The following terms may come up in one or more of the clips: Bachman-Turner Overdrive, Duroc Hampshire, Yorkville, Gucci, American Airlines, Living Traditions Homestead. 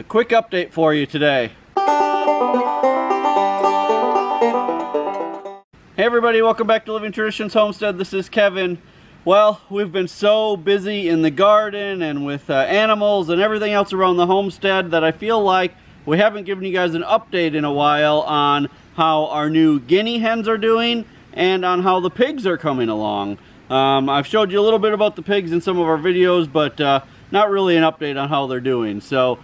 A quick update for you today. Hey everybody, welcome back to Living Traditions Homestead. This is Kevin. Well, we've been so busy in the garden and with animals and everything else around the homestead that I feel like we haven't given you guys an update in a while on how our new guinea hens are doing and on how the pigs are coming along. I've showed you a little bit about the pigs in some of our videos, but not really an update on how they're doing. So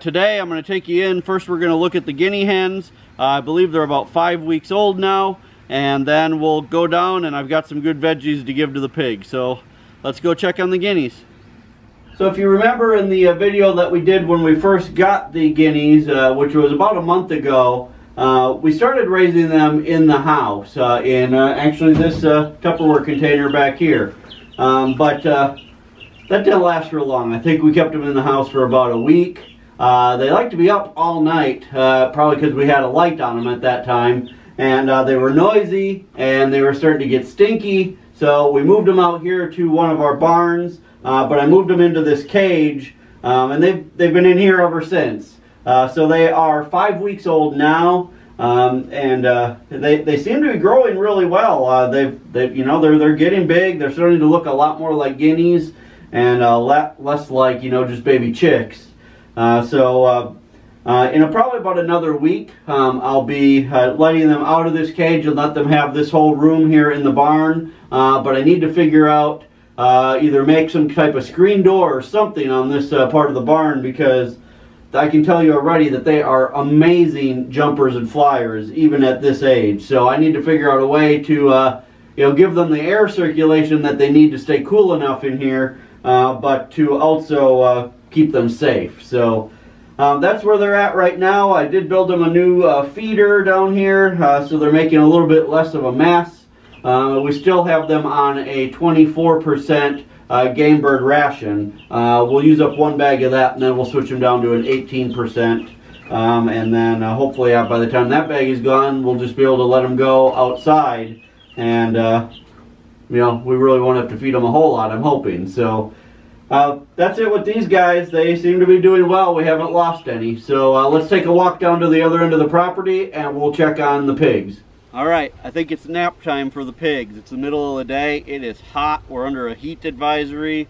today I'm going to take you in. First we're going to look at the guinea hens. I believe they're about 5 weeks old now, and then we'll go down and I've got some good veggies to give to the pig. So let's go check on the guineas. So if you remember in the video that we did when we first got the guineas, which was about a month ago, we started raising them in the house, actually this Tupperware container back here. But that didn't last for long. I think we kept them in the house for about a week. They like to be up all night, probably because we had a light on them at that time. And they were noisy, and they were starting to get stinky. So we moved them out here to one of our barns, but I moved them into this cage, and they've been in here ever since. So they are 5 weeks old now, and they seem to be growing really well. They're getting big. They're starting to look a lot more like guineas and less like, just baby chicks. So in probably about another week, I'll be letting them out of this cage and let them have this whole room here in the barn. But I need to figure out either make some type of screen door or something on this part of the barn, because I can tell you already that they are amazing jumpers and flyers, even at this age. So I need to figure out a way to give them the air circulation that they need to stay cool enough in here, but to also keep them safe. So. That's where they're at right now. I did build them a new feeder down here, so they're making a little bit less of a mess. We still have them on a 24% game bird ration. We'll use up one bag of that, and then we'll switch them down to an 18%. And then hopefully by the time that bag is gone, we'll just be able to let them go outside. And, we really won't have to feed them a whole lot, I'm hoping. So. That's it with these guys. They seem to be doing well. We haven't lost any. So let's take a walk down to the other end of the property and we'll check on the pigs. Alright, I think it's nap time for the pigs. It's the middle of the day. It is hot. We're under a heat advisory.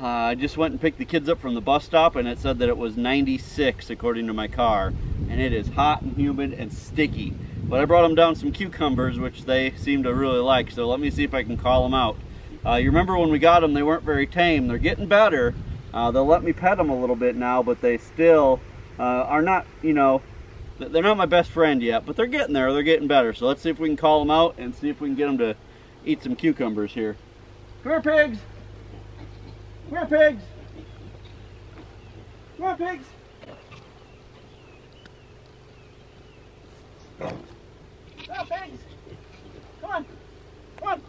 I just went and picked the kids up from the bus stop and it said that it was 96 according to my car. And it is hot and humid and sticky. But I brought them down some cucumbers, which they seem to really like. So let me see if I can call them out. You remember when we got them, they weren't very tame. They're getting better. They'll let me pet them a little bit now, but they still are not, they're not my best friend yet, but they're getting there. They're getting better. So let's see if we can call them out and see if we can get them to eat some cucumbers here. Come here, pigs. Come here, pigs. Come on, pigs. Come on, pigs. Come on. Come on.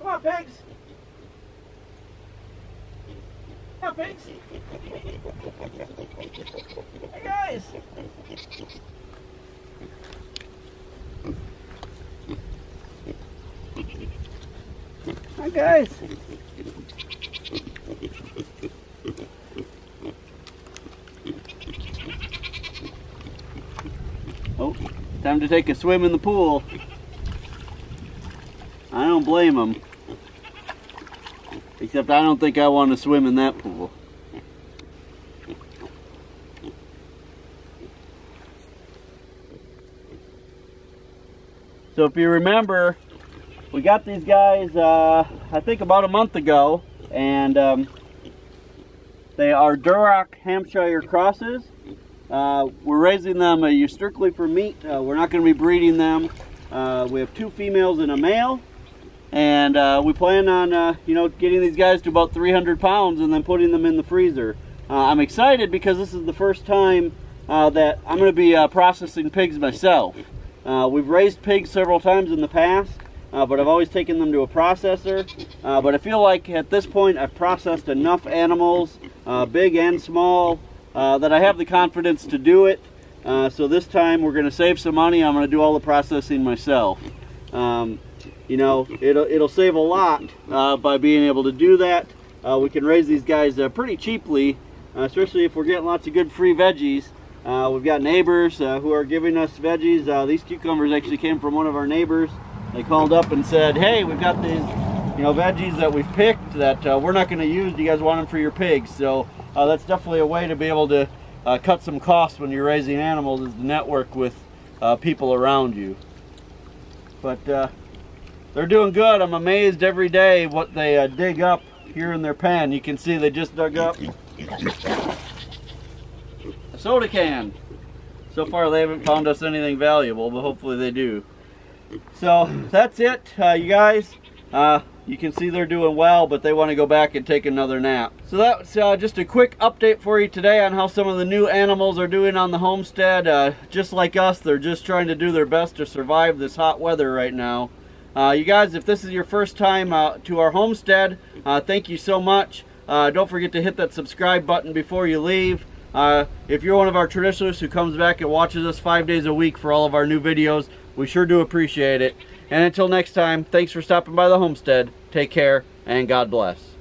Come on, pigs! Come on, pigs! Hey, guys! Hi, guys! Oh, time to take a swim in the pool. I don't blame them. Except I don't think I want to swim in that pool. So if you remember, we got these guys, I think about a month ago, and they are Duroc Hampshire crosses. We're raising them strictly for meat. We're not going to be breeding them. We have two females and a male. And we plan on, getting these guys to about 300 pounds and then putting them in the freezer. I'm excited because this is the first time that I'm going to be processing pigs myself. We've raised pigs several times in the past, but I've always taken them to a processor. But I feel like at this point I've processed enough animals, big and small, that I have the confidence to do it. So this time we're going to save some money. I'm going to do all the processing myself. It'll save a lot by being able to do that. we can raise these guys pretty cheaply, especially if we're getting lots of good free veggies. We've got neighbors who are giving us veggies. These cucumbers actually came from one of our neighbors. They called up and said, hey, we've got these, you know, veggies that we've picked that we're not going to use. Do you guys want them for your pigs? So that's definitely a way to be able to cut some costs when you're raising animals, is to network with people around you. But they're doing good. I'm amazed every day what they dig up here in their pan. You can see they just dug up a soda can. So far they haven't found us anything valuable, but hopefully they do. So that's it, you guys. You can see they're doing well, but they want to go back and take another nap. So that's just a quick update for you today on how some of the new animals are doing on the homestead. Just like us, they're just trying to do their best to survive this hot weather right now. You guys, if this is your first time to our homestead, thank you so much. Don't forget to hit that subscribe button before you leave. If you're one of our traditionalists who comes back and watches us 5 days a week for all of our new videos, we sure do appreciate it. And until next time, thanks for stopping by the homestead. Take care, and God bless.